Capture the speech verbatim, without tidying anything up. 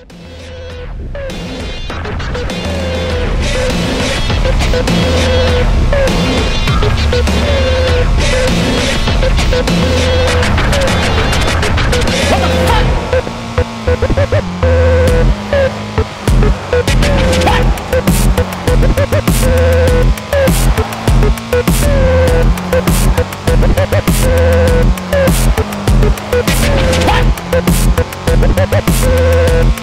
What?